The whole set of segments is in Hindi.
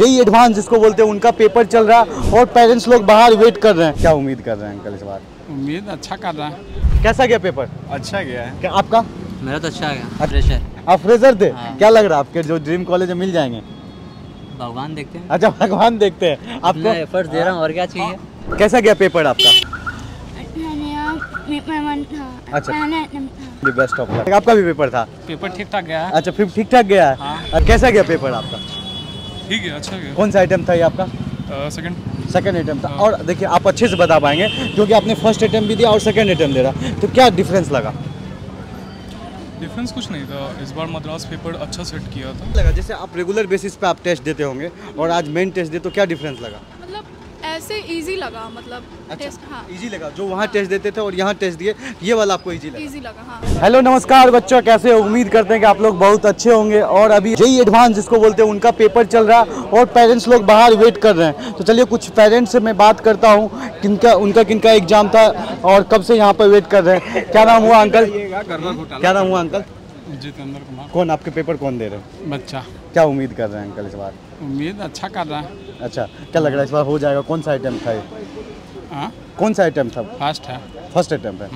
जेईई एडवांस जिसको बोलते हैं उनका पेपर चल रहा है और पेरेंट्स लोग बाहर वेट कर रहे हैं। क्या उम्मीद कर रहे हैं अंकल इस बार? उम्मीद अच्छा कर रहा है। कैसा गया पेपर? अच्छा गया है। क्या आपका? मेरा तो अच्छा गया। फ्रेशर? आप फ्रेशर थे? क्या लग रहा है आपके जो ड्रीम कॉलेज मिल जाएंगे? भगवान देखते हैं। अच्छा भगवान देखते हैं। आपको एफर्ट दे रहा हूँ और क्या चाहिए। कैसा गया पेपर आपका? अच्छा था। Best of luck. आपका भी पेपर था? पेपर ठीक ठाक गया। अच्छा फिर ठीक ठाक गया। हाँ। कैसा गया पेपर आपका? ठीक है, अच्छा गया। कौन सा आइटम था ये आपका? सेकंड आइटम था। और देखिए आप अच्छे से बता पाएंगे क्योंकि आपने फर्स्ट आइटम भी दिया और सेकंड आइटम दे रहा, तो क्या डिफरेंस लगा? डिफरेंस कुछ नहीं था, इस बार मद्रास पेपर अच्छा सेट किया था। लगा जैसे आप रेगुलर बेसिस पे आप टेस्ट देते होंगे और आज मेन टेस्ट दे, तो क्या डिफरेंस लगा? ऐसे इजी लगा मतलब। अच्छा, टेस्ट हाँ इजी लगा जो वहाँ हाँ। टेस्ट देते थे और यहाँ टेस्ट दिए, ये वाला आपको इजी लगा? इजी लगा हाँ। हेलो नमस्कार बच्चों, कैसे? उम्मीद करते हैं कि आप लोग बहुत अच्छे होंगे। और अभी जेईई एडवांस जिसको बोलते हैं उनका पेपर चल रहा है और पेरेंट्स लोग बाहर वेट कर रहे हैं, तो चलिए कुछ पेरेंट्स से मैं बात करता हूँ किनका एग्जाम था और कब से यहाँ पर वेट कर रहे हैं। क्या नाम हुआ अंकल? क्या नाम हुआ अंकल? जितेंद्र कुमार। कौन आपके पेपर कौन दे रहे हो? बच्चा। क्या उम्मीद कर रहे हैं अंकल इस बार? उम्मीद अच्छा कर रहा है। अच्छा क्या लग रहा है इस बार हो जाएगा? कौन सा आइटम था ये? कौन सा आइटम था? फर्स्ट है। फर्स्ट आइटम है,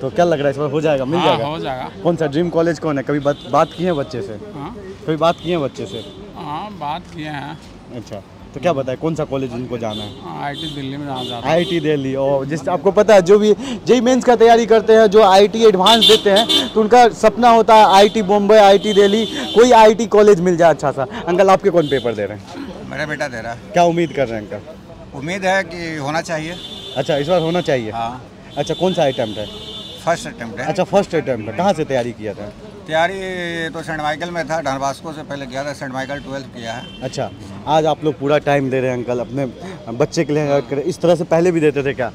तो क्या लग रहा है इस बार हो जाएगा? मिल जाएगा? हो जाएगा। कौन सा ड्रीम कॉलेज कौन है? कभी बात की है बच्चे से? कभी बात की है बच्चे से? हाँ बात किए हैं। अच्छा तो क्या बताए कौन सा कॉलेज उनको जाना है? IIT दिल्ली में जाना है। IIT दिल्ली। और जिस आपको पता है जो भी जेईई मेंस का तैयारी करते हैं, जो IIT एडवांस देते हैं, तो उनका सपना होता है IIT बॉम्बे, IIT दिल्ली, कोई IIT कॉलेज मिल जाए अच्छा सा। अंकल आपके कौन पेपर दे रहे हैं? मेरा बेटा दे रहा है। क्या उम्मीद कर रहे हैं अंकल? उम्मीद है कि होना चाहिए। अच्छा इस बार होना चाहिए। हाँ। अच्छा कौन सा अटैम्प्ट है? फर्स्ट अटैम्प्ट है। अच्छा फर्स्ट अटैम्प्ट है। कहाँ से तैयारी किया था? तैयारी तो सेंट माइकल में था, डनबास्को से पहले किया था, सेंट माइकल 12 किया है। अच्छा आज आप लोग पूरा टाइम दे रहे हैं अंकल अपने बच्चे के लिए, इस तरह से पहले भी देते थे क्या?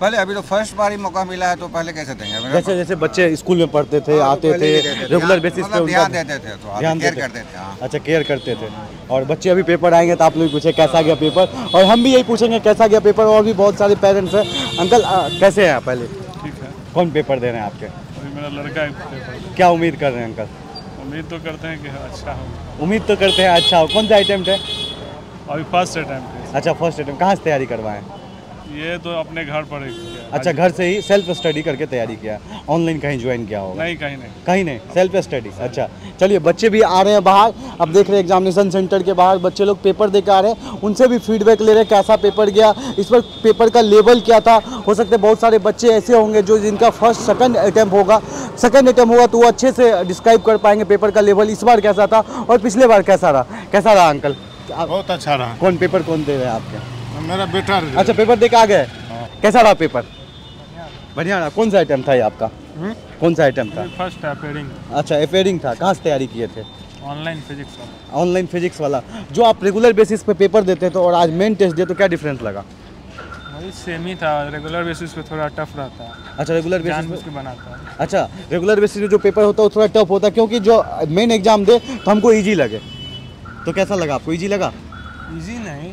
पहले अभी तो फर्स्ट बार ही मौका मिला है, तो पहले कैसे देंगे? जैसे जैसे बच्चे स्कूल में पढ़ते थे आते थे रेगुलर बेसिस पे ध्यान देते थे, तो केयर करते थे। अच्छा केयर करते थे। और बच्चे अभी पेपर आएंगे तो आप लोग पूछे कैसा गया पेपर, और हम भी यही पूछेंगे कैसा गया पेपर। और भी बहुत सारे पेरेंट्स हैं। अंकल कैसे हैं आप? पहले ठीक है। कौन पेपर दे रहे हैं आपके? मेरा लड़का है। क्या उम्मीद कर रहे हैं अंकल? उम्मीद तो करते हैं कि अच्छा हो। उम्मीद तो करते हैं अच्छा हो। कौन सा अटेम्प्ट है? अभी फर्स्ट अटेम्प्ट। अच्छा फर्स्ट अटेम्प्ट। कहाँ से तैयारी करवाएं? ये तो अपने घर पर ही। अच्छा घर से ही सेल्फ स्टडी करके तैयारी किया? ऑनलाइन कहीं ज्वाइन किया होगा? नहीं कहीं नहीं। कहीं नहीं, सेल्फ स्टडी। अच्छा चलिए बच्चे भी आ रहे हैं बाहर, अब देख रहे हैं एग्जामिनेशन सेंटर के बाहर बच्चे लोग पेपर दे के आ रहे हैं, उनसे भी फीडबैक ले रहे हैं कैसा पेपर गया, इस पर पेपर का लेवल क्या था। हो सकता है बहुत सारे बच्चे ऐसे होंगे जो जिनका फर्स्ट सेकेंड अटैम्प्ट होगा तो वो अच्छे से डिस्क्राइब कर पाएंगे पेपर का लेवल इस बार कैसा था और पिछले बार कैसा रहा। कैसा रहा अंकल? बहुत अच्छा रहा। कौन पेपर कौन दे रहे हैं आपके? मेरा बेटा। अच्छा पेपर देख आ गए। कैसा रहा पेपर? बढ़िया रहा। कौन सा आइटम था ये आपका? कौन सा आइटम था? First appearing. अच्छा अपेयरिंग था। कहाँ से तैयारी किए थे? ऑनलाइन फिजिक्स वाला। ऑनलाइन फिजिक्स वाला जो आप रेगुलर बेसिस पे पेपर देते थे और आज मेन टेस्ट दिए, तो क्या डिफरेंस लगा? सेम ही था, रेगुलर बेसिस पे थोड़ा टफ रहता है। अच्छा रेगुलर बेसिस पे बनाता है। अच्छा रेगुलर बेसिस पे जो पेपर होता है वो थोड़ा टफ होता है क्योंकि जो मेन एग्जाम दे तो हमको ईजी लगे। तो कैसा लगा आपको? ईजी लगा? ईजी नहीं।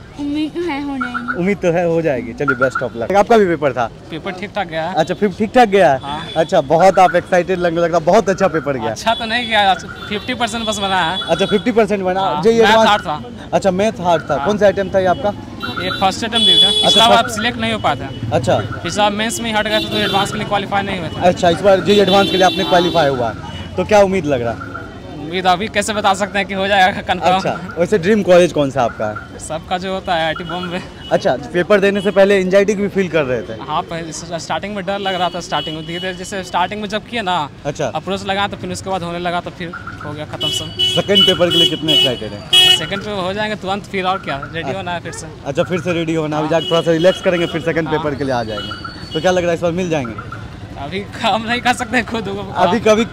उम्मीद तो है हो जाएगी। उम्मीद तो है हो जाएगी। चलिए बेस्ट ऑफ लक। आपका भी पेपर था? पेपर ठीक ठाक गया। अच्छा फिर ठीक ठाक गया। अच्छा बहुत आप एक्साइटेड लगने लगता, बहुत अच्छा पेपर गया। अच्छा तो नहीं गया, 50% बस बना है। अच्छा 50% बना। अच्छा मैथ हार्ड था। कौन सा आइटम था ये आपका? ये फर्स्ट अटेम्प्ट दिया था। अच्छा आप सिलेक्ट नहीं हो पाता। अच्छा हिसाब मेंस में हट गया था, तो एडवांस के लिए क्वालीफाई नहीं हुआ था। अच्छा इस बार जेईई एडवांस के लिए आपने क्वालीफाई हुआ, तो क्या उम्मीद लग रहा? उम्मीद अभी कैसे बता सकते हैं कि हो जाएगा कंफर्म। अच्छा वैसे ड्रीम कॉलेज कौन सा आपका? सबका जो होता है IIT बॉम्बे। अच्छा पेपर देने से पहले एंजाइटी भी फील कर रहे थे? हाँ स्टार्टिंग में डर लग रहा था, स्टार्टिंग में धीरे धीरे जैसे स्टार्टिंग में जब किया ना अच्छा अप्रोच लगा तो फिर उसके बाद होने लगा, तो फिर हो गया खत्म सब। सेकंड पेपर के लिए कितने एक्साइटेड हैं? सेकंड पेपर हो जाएंगे तुरंत, फिर और क्या रेडी होना है फिर से। अच्छा फिर से रेडी होना, अभी जाकर थोड़ा सा रिलैक्स करेंगे फिर सेकंड पेपर के लिए आ जाएंगे। तो क्या लग रहा है इस बार मिल जाएंगे? अभी काम नहीं कर सकते खुद, अभी कभी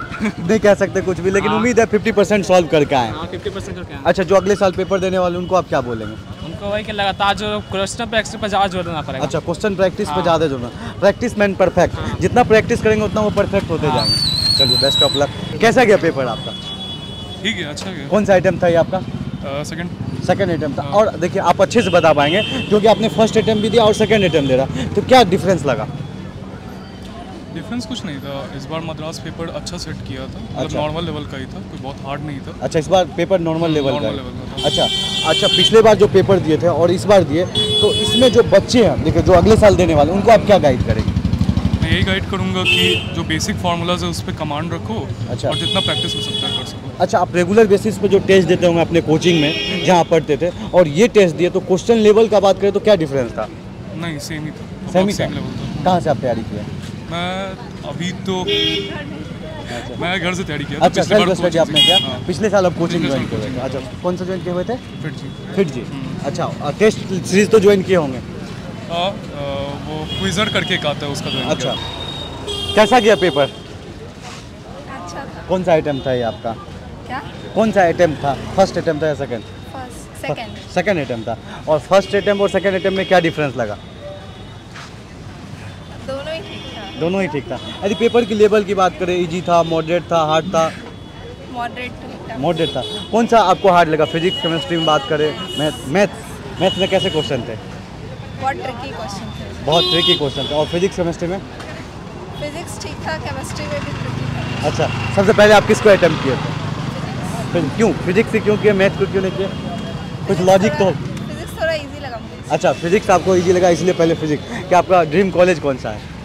नहीं कह सकते कुछ भी, लेकिन उम्मीद है 50% सॉल्व करके आए। 50% करके आए। अच्छा जो अगले साल पेपर देने वाले उनको आप क्या बोलेंगे? उनको वही कि लगातार जो क्वेश्चन प्रैक्टिस पर ज़्यादा जोर देना पड़ेगा। अच्छा क्वेश्चन प्रैक्टिस पर ज़्यादा जोर देना, प्रैक्टिस मैन परफेक्ट, जितना प्रैक्टिस करेंगे उतना वो परफेक्ट होते जाएंगे। चलिए बेस्ट ऑफ लक। कैसा गया पेपर आपका? ठीक है, अच्छा गया। कौन सा आइटम था ये आपका? सेकंड। सेकेंड अटेम्प्ट था। और देखिए आप अच्छे से बता पाएंगे क्योंकि आपने फर्स्ट अटेम्प्ट भी दिया और सेकेंड अटेम्प्ट दे रहा, तो क्या डिफरेंस लगा? डिफरेंस कुछ नहीं था, इस बार मद्रास पेपर अच्छा सेट किया था, मतलब नॉर्मल लेवल का ही था, कोई बहुत हार्ड नहीं था। अच्छा, इस बार पेपर नॉर्मल लेवल का था। अच्छा, पिछले बार जो पेपर दिए थे और इस बार दिए, तो इसमें जो बच्चे हैं देखिए जो अगले साल देने वाले, उनको आप क्या गाइड करेंगे? मैं यही गाइड करूँगा कि जो बेसिक फार्मूलाज है उस पर कमांड रखो, और जितना प्रैक्टिस हो सकता है कर सको। अच्छा, आप रेगुलर बेसिस पे जो टेस्ट देते होंगे अपने कोचिंग में जहाँ पढ़ते थे, और ये टेस्ट दिए, तो क्वेश्चन लेवल का बात करें तो क्या डिफरेंस था? नहीं, सेम ही था। सेम ही लेवल था। कहाँ से आप तैयारी किया? मैं अभी तो मैं घर से तैयारी किया। अच्छा, आपने किया पिछले साल, आप कोचिंग ज्वाइन किए थे। अच्छा, कौन सा ज्वाइन किए हुए थे? FIITJEE. अच्छा, टेस्ट सीरीज तो ज्वाइन किए होंगे, वो क्विज़र करके एक आता है उसका ज्वाइन। अच्छा, कैसा गया पेपर? अच्छा था। कौन सा अटेम्प्ट था ये आपका? क्या कौन सा अटेम्प्ट था? फर्स्ट अटेम्प्ट था या सेकंड? सेकंड अटेम्प्ट था। और फर्स्ट अटेम्प्ट और सेकंड अटेम्प्ट में क्या डिफरेंस लगा? दोनों ही ठीक था। यदि पेपर की लेवल की बात करें, इजी था, मॉडरेट था, हार्ड था? मॉडरेट था। कौन सा आपको हार्ड लगा? फिजिक्स, केमिस्ट्री में बात करें, मैथ्स में कैसे क्वेश्चन थे? बहुत ट्रिकी क्वेश्चन थे। और फिजिक्स केमिस्ट्री में? फिजिक्स ठीक था, केमिस्ट्री में भी ट्रिकी था। अच्छा, सबसे पहले आप किसको अटेम्प्ट किए थे? क्यों फिजिक्स से क्यों किया, मैथ को क्यों नहीं किया? कुछ लॉजिक तो। फिजिक्स थोड़ा ईजी लगा मुझे। अच्छा, फिजिक्स आपको ईजी लगा इसलिए पहले फिजिक्स। क्या आपका ड्रीम कॉलेज कौन सा है?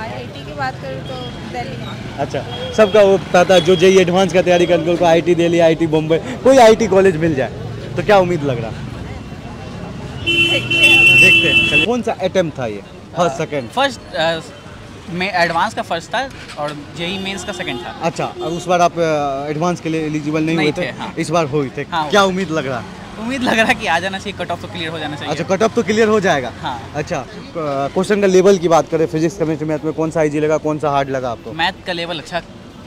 IIT की बात करूँ तो दिल्ली। अच्छा, सबका वो पता है जो JEE एडवांस का तैयारी करने को IIT दिल्ली, IIT बम्बई, कोई IIT कॉलेज मिल जाए तो क्या उम्मीद लग रहा? देखते हैं। कौन सा अटेम्प्ट था ये? First second? फर्स्ट में एडवांस का फर्स्ट था और JEE मेंस का सेकंड था। अच्छा, उस बार आप एडवांस के लिए एलिजिबल नहीं हुए थे? हाँ। इस बार हुए थे। हाँ, क्या उम्मीद लग रहा? उम्मीद लग रहा है कि आ जाना चाहिए, कट ऑफ तो क्लियर हो जाना चाहिए। अच्छा, कट ऑफ तो क्लियर हो जाएगा। हाँ। अच्छा, क्वेश्चन का लेवल की बात करें, फिजिक्स केमिस्ट्री मैथ में कौन सा इजी लगा, कौन सा हार्ड लगा आपको? मैथ का लेवल अच्छा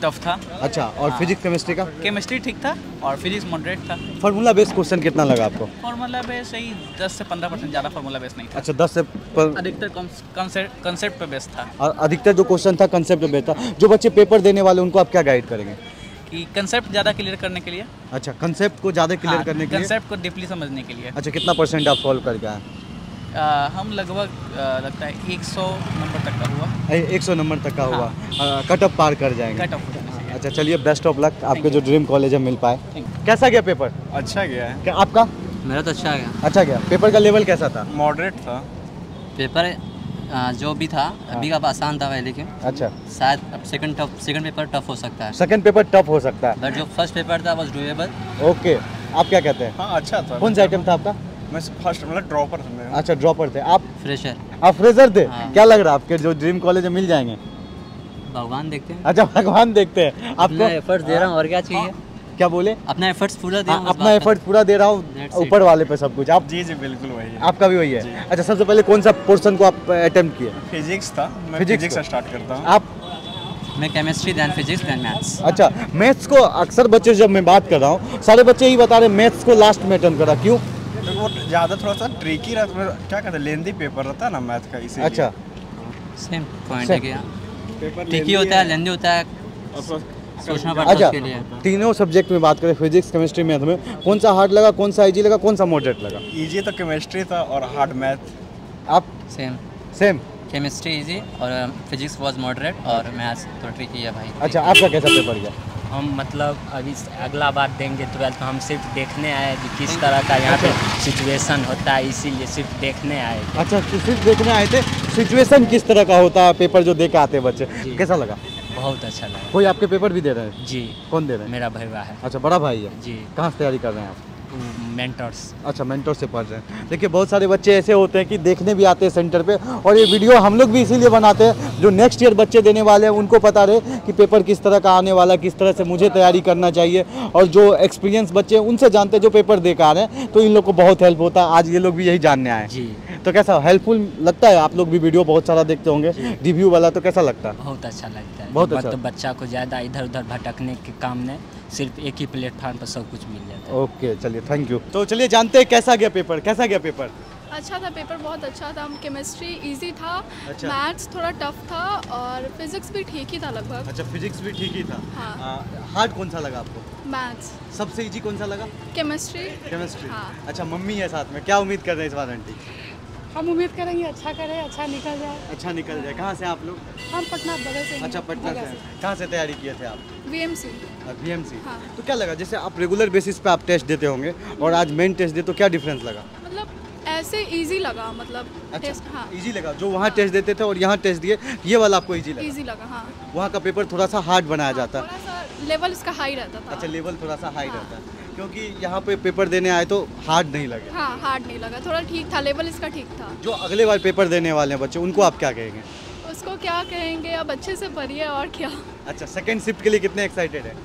टफ था। अच्छा, और फिजिक्स केमिस्ट्री का? केमिस्ट्री ठीक था और फिजिक्स मॉडरेट था। फार्मूला बेस्ड क्वेश्चन कितना लगा आपको? फार्मूला बेस्ड ही 10 से 15%, ज़्यादा फार्मूला बेस्ड नहीं था। अच्छा, 10 से अधिकतर कंसेप्ट पे बेस्ड था। और अधिकतर जो क्वेश्चन था कंसेप्ट पे बेस्ड था। जो बच्चे पेपर देने वाले उनको आप क्या गाइड करेंगे? कंसेप्ट ज़्यादा क्लियर करने के लिए। अच्छा, कंसेप्ट को ज़्यादा क्लियर करने के लिए, कंसेप्ट को डीपली समझने के लिए। अच्छा, कितना % आप सॉल्व करके आए? हम लगभग लगता है 100 नंबर तक का हुआ। 100 नंबर तक का हुआ, कट ऑफ पार कर जाएंगे। Cut off. अच्छा, चलिए, बेस्ट ऑफ लक, आपके जो ड्रीम कॉलेज है मिल पाए। कैसा गया पेपर? अच्छा गया है। क्या आपका? मेरा तो अच्छा गया। अच्छा गया। पेपर का लेवल कैसा था? मॉडरेट था पेपर, जो भी था अभी का आसान था पहले के। अच्छा, शायद अब सेकंड पेपर टफ हो सकता है। सेकंड पेपर टफ हो सकता है, बट जो फर्स्ट पेपर था वाज डूएबल। ओके, आप क्या कहते हैं? हाँ, अच्छा था। कौन सा आइटम था आपका? मैं फर्स्ट मतलब ड्रॉपर था। अच्छा, ड्रॉपर थे आप? फ्रेशर। आप फ्रेशर थे। हाँ। क्या लग रहा है आपके जो ड्रीम कॉलेज मिल जाएंगे? भगवान देखते हैं। अच्छा, भगवान देखते हैं। आपको एफर्ट्स दे रहा हूँ और क्या चाहिए? क्या बोले? अपना एफर्ट्स पूरा दे रहा हूँ। अपना एफर्ट पूरा दे रहा हूँ, ऊपर वाले पे सब कुछ। आप? जी जी, बिल्कुल वही है। आपका भी वही है। अच्छा, सबसे पहले कौन सा पोर्शन को आप अटेम्प्ट किए? फिजिक्स था। मैं फिजिक्स से स्टार्ट करता हूँ। आप? मैं chemistry, then physics, then maths. अच्छा, मैथ्स को अक्सर बच्चे, जब मैं बात कर रहा हूँ, सारे बच्चे यही बता रहे मैथ्स को लास्ट में अटेम्प्ट करा। क्यों? वो ज़्यादा थोड़ा सा ट्रिकी रहता, क्या कहते हैं, लेंथी पेपर रहता है ना मैथ का, इसीलिए। अच्छा, सेम पॉइंट है क्या? ट्रिकी होता है, लेंथी होता है। अच्छा, तीनों सब्जेक्ट में बात करें, फिजिक्स केमिस्ट्री मैथ में, कौन सा हार्ड लगा, कौन सा इजी लगा, कौन सा मॉडरेट लगा? इजी तो केमिस्ट्री था और हार्ड मैथ। आप? सेम। केमिस्ट्री इजी और फिजिक्स वाज मॉडरेट और मैथ्स तो ट्रिकी है भाई। अच्छा, आपका कैसा पेपर गया? हम मतलब अभी अगला बार देंगे 12th, हम सिर्फ देखने आए कि किस तरह का यहाँ पे सिचुएशन होता है, इसीलिए सिर्फ देखने आए। अच्छा, सिर्फ देखने आए थे, सिचुएशन किस तरह का होता है, पेपर जो देख आते बच्चे, कैसा लगा? बहुत अच्छा लगा। कोई आपके पेपर भी दे रहा है? जी। कौन दे रहा है? मेरा भाई है। अच्छा, बड़ा भाई है जी। कहाँ से तैयारी कर रहे हैं आप? मेंटर्स। अच्छा, मेंटर्स से पढ़ रहे हैं। देखिए, बहुत सारे बच्चे ऐसे होते हैं कि देखने भी आते हैं सेंटर पे, और ये वीडियो हम लोग भी इसीलिए बनाते हैं जो नेक्स्ट ईयर बच्चे देने वाले हैं उनको पता रहे कि पेपर किस तरह का आने वाला है, किस तरह से मुझे तैयारी करना चाहिए, और जो एक्सपीरियंस बच्चे हैं उनसे जानते हैं जो पेपर दे कर आ रहे हैं, तो इन लोग को बहुत हेल्प होता है। आज ये लोग भी यही जानने आए जी। तो कैसा हेल्पफुल लगता है? आप लोग भी वीडियो बहुत सारा देखते होंगे रिव्यू वाला, तो कैसा लगता है? बहुत अच्छा लगता है। बहुत अच्छा। बच्चा को ज़्यादा इधर उधर भटकने के काम नहीं, सिर्फ एक ही प्लेटफॉर्म पर सब कुछ मिल जाता है। ओके, चलिए, थैंक यू। तो चलिए जानते हैं कैसा गया पेपर? कैसा गया पेपर? अच्छा था, पेपर बहुत अच्छा था। केमिस्ट्री इजी था, मैथ्स थोड़ा टफ था और फिजिक्स भी ठीक ही था लगभग। अच्छा, फिजिक्स भी ठीक ही था। हार्ड कौन सा लगा आपको? मैथ्स। सबसे इजी कौन सा लगा? केमिस्ट्री। केमिस्ट्री, हाँ। अच्छा, मम्मी है साथ में, क्या उम्मीद कर रहे हैं इस बार आंटी? हम उम्मीद करेंगे अच्छा करें, अच्छा निकल जाए। अच्छा निकल जाए। कहाँ से आप लोग? हम पटना बगल से। अच्छा, पटना से। कहाँ से तैयारी किए थे आप? बीएमसी। बीएमसी, हाँ। तो क्या लगा, जैसे आप रेगुलर बेसिस पे आप टेस्ट देते होंगे और आज मेन टेस्ट दे, तो क्या डिफरेंस लगा? मतलब ऐसे इजी लगा, मतलब अच्छा, टेस्ट, हाँ। इजी लगा जो वहाँ, हाँ। टेस्ट देते थे और यहाँ टेस्ट दिए, ये वाला आपको इजी लगा? इजी लगा, हाँ। वहाँ का पेपर थोड़ा सा हार्ड बनाया जाता है, लेवल इसका हाई रहता था। अच्छा, लेवल थोड़ा सा हाई, हाँ। रहता है, क्योंकि यहाँ पे पेपर देने आए तो हार्ड नहीं लगे। हाँ, हार्ड नहीं लगा, थोड़ा ठीक था, लेवल इसका ठीक था। जो अगले बार पेपर देने वाले हैं बच्चे, उनको आप क्या कहेंगे? उसको क्या कहेंगे, अब अच्छे से पढ़िए और क्या। अच्छा, सेकंड शिफ्ट के लिए कितने एक्साइटेड हैं?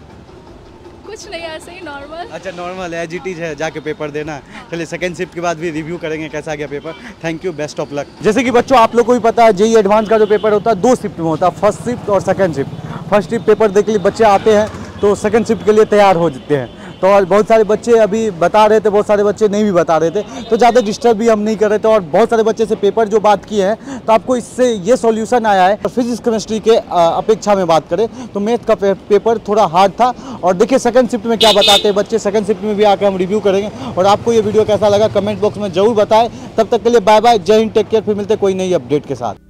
कुछ नहीं, ऐसे ही नॉर्मल। अच्छा, नॉर्मल है, एज इट इज है, जाके पेपर देना है। चलिए, सेकंड शिफ्ट के बाद भी रिव्यू करेंगे कैसा गया paper. Thank you, best of luck. जैसे कि बच्चों आप लोग को भी पता है, जेईई एडवांस का जो पेपर होता है 2 शिफ्ट में होता है, फर्स्ट शिफ्ट और second shift. First shift paper देने के लिए बच्चे आते हैं तो सेकंड शिफ्ट के लिए तैयार हो जाते हैं। तो और बहुत सारे बच्चे अभी बता रहे थे, बहुत सारे बच्चे नहीं भी बता रहे थे, तो ज़्यादा डिस्टर्ब भी हम नहीं कर रहे थे। और बहुत सारे बच्चे से पेपर जो बात किए हैं, तो आपको इससे ये सॉल्यूशन आया है। और फिजिक्स केमिस्ट्री के अपेक्षा में बात करें तो मैथ का पेपर थोड़ा हार्ड था। और देखिए सेकंड शिफ्ट में क्या बताते हैं बच्चे, सेकंड शिफ्ट में भी आकर हम रिव्यू करेंगे। और आपको ये वीडियो कैसा लगा कमेंट बॉक्स में ज़रूर बताएं। तब तक के लिए बाय बाय, जय हिंद, टेक केयर। फिर मिलते कोई नई अपडेट के साथ।